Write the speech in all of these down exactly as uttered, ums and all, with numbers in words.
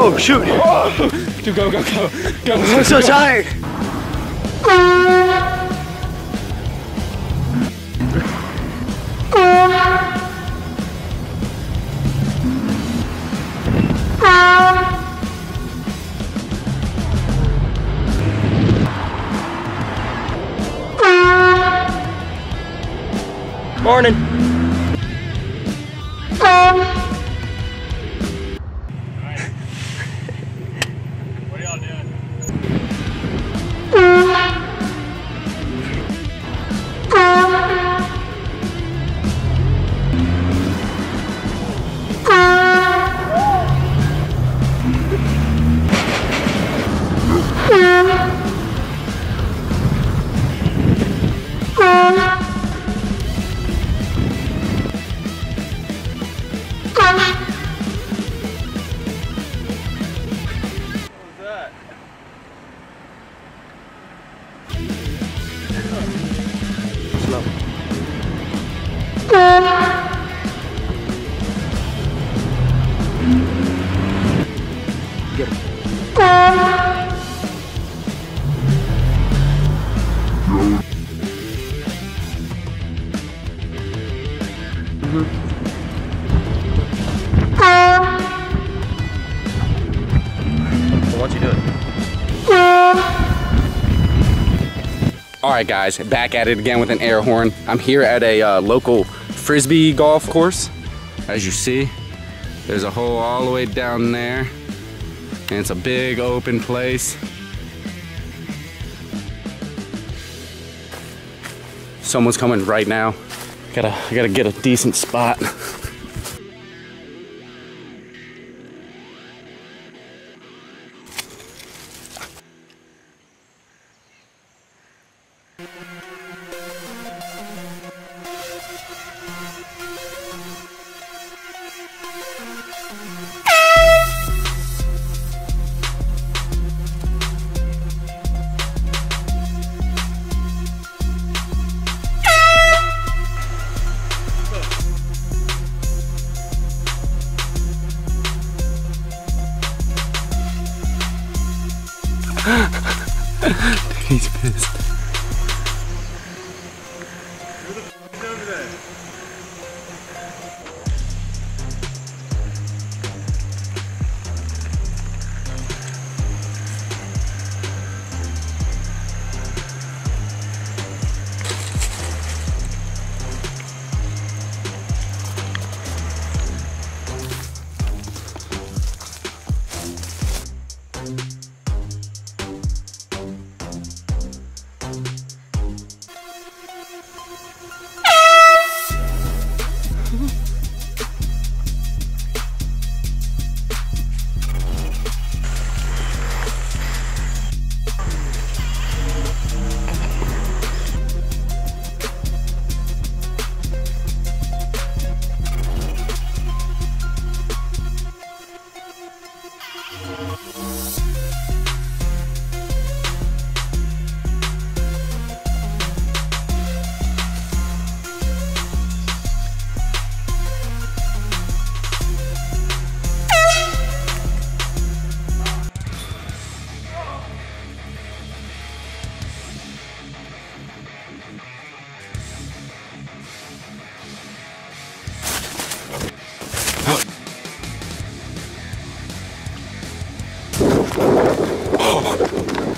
Oh shoot! Oh. Dude, go, go, go, go! I'm so tired. Morning. Get him. Mm-hmm. What's he doing? Alright guys, back at it again with an air horn. I'm here at a uh, local frisbee golf course. As you see, there's a hole all the way down there. And it's a big open place. Someone's coming right now. Gotta, I gotta get a decent spot. He's pissed. Who the f*** is over there?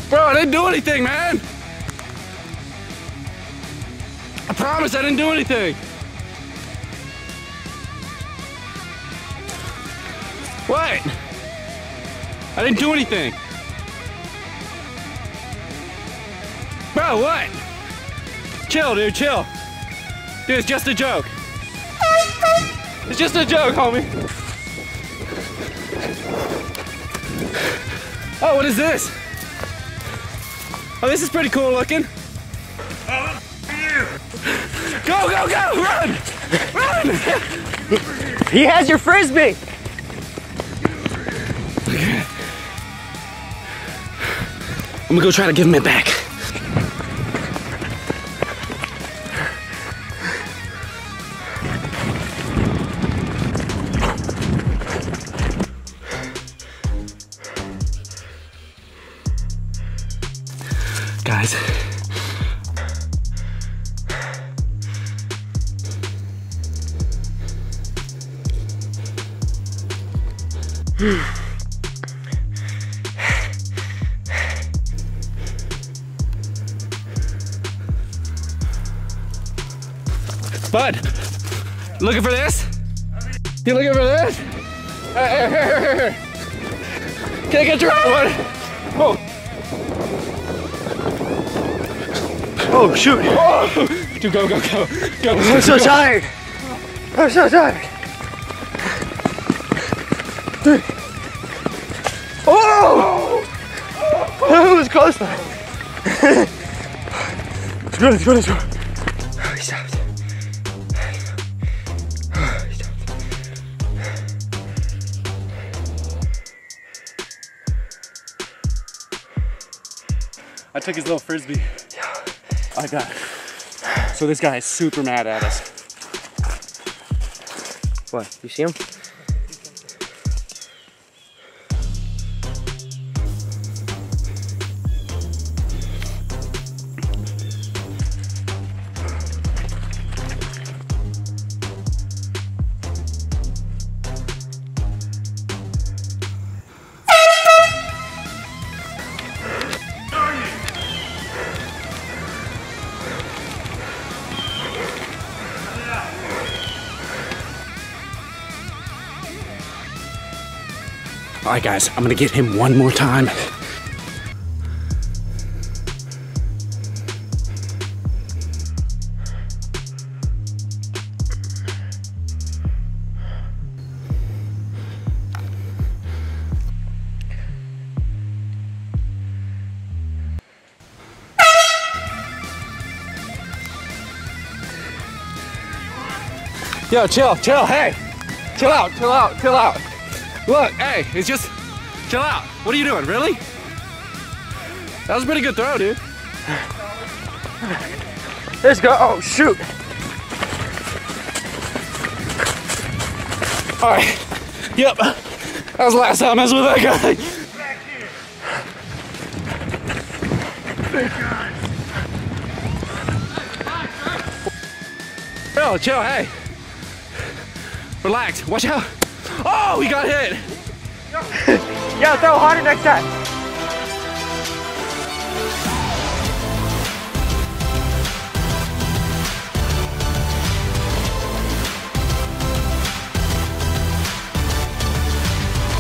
Bro, I didn't do anything, man! I promise I didn't do anything! What? I didn't do anything! Bro, what? Chill, dude, chill! Dude, it's just a joke! It's just a joke, homie! Oh, what is this? Oh, this is pretty cool looking. Oh, you. Go, go, go! Run! Run! He has your frisbee! I'm gonna go try to give him it back. Bud, looking for this? You looking for this? Hey, hey, hey, hey, hey. Can't get your own one. Oh, oh shoot! Oh. Dude, go, go, go, go! I'm so go. tired. I'm so tired. Dude. Oh! That was close though. Let's go, let's go, let's go. Oh, he stopped. Oh, he stopped. I took his little frisbee. Yeah. Like that. So this guy is super mad at us. What? You see him? All right, guys, I'm gonna get him one more time. Yo, chill, chill, hey! Chill out, chill out, chill out. Look, hey, it's just, chill out. What are you doing, really? That was a pretty good throw, dude. Let's go, oh, shoot. All right, yep. That was the last time I was with that guy. Back here. Big guy. Chill, chill, hey. Relax, watch out. Oh, we got hit! Yeah, throw harder next time.